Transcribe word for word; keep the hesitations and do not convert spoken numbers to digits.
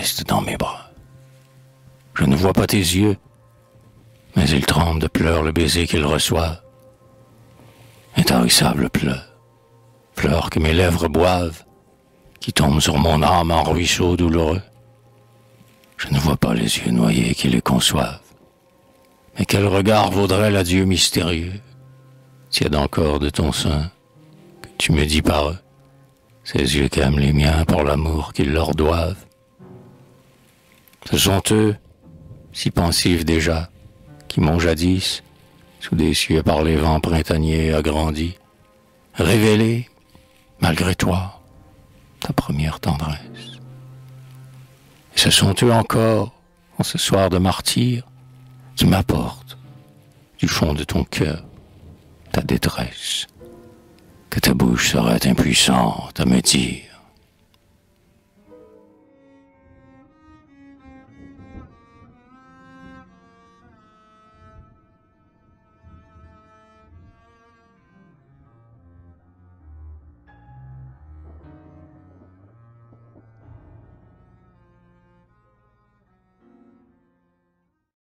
reste dans mes bras. Je ne vois pas tes yeux, mais il tremble de pleurs le baiser qu'il reçoit. Intarissable pleurs, pleurs que mes lèvres boivent, qui tombent sur mon âme en ruisseaux douloureux. Je ne vois pas les yeux noyés qui les conçoivent, mais quel regard vaudrait l'adieu mystérieux, tiède encore de ton sein, que tu me dis par eux, ces yeux qu'aiment les miens pour l'amour qu'ils leur doivent. Ce sont eux, si pensifs déjà, qui m'ont jadis, sous des cieux par les vents printaniers agrandis, révélé, malgré toi, ta première tendresse. Et ce sont eux encore, en ce soir de martyr, qui m'apportent, du fond de ton cœur, ta détresse, que ta bouche serait impuissante à me dire.